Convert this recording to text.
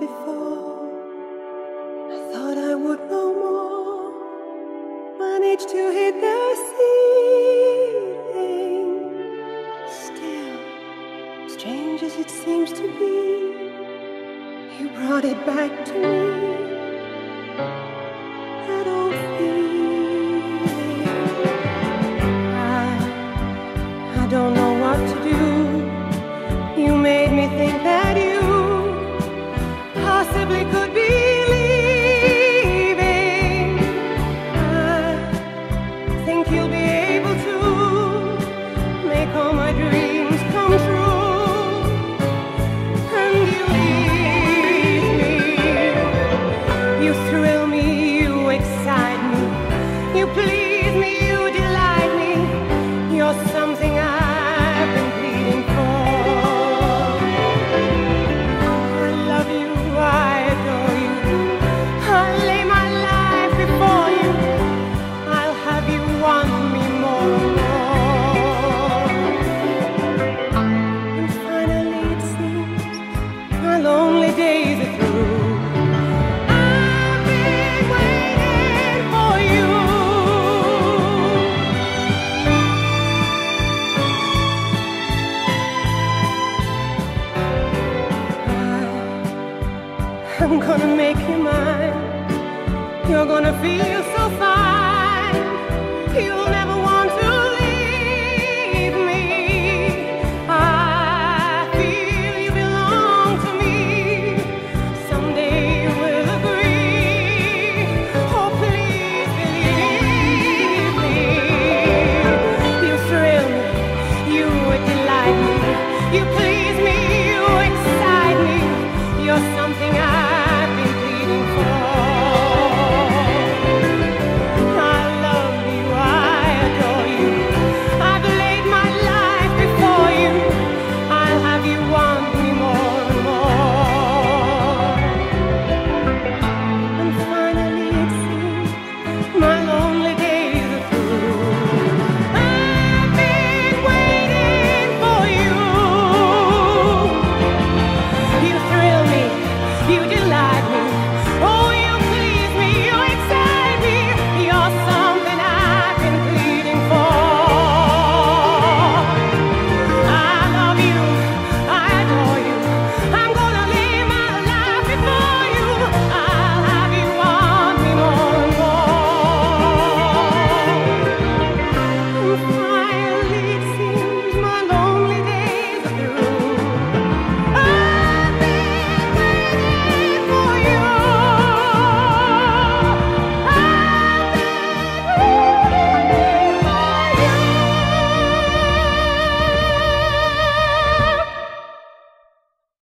before. I thought I would know more. Managed to hit the ceiling. Still, strange as it seems to be, you brought it back to me. That old feeling. I don't know what to do. You made me think that you possibly could be leaving. I think you'll be able to make all my dreams come true. And you leave me. You thrill me, you excite me, you please me, you delight me. You're something I've been pleading for. I love you. I adore you. I lay my life before you. I'll have you want me more and more. And finally it seems my lonely days are through. I've been waiting for you. I'm gonna make you mine. You're gonna feel so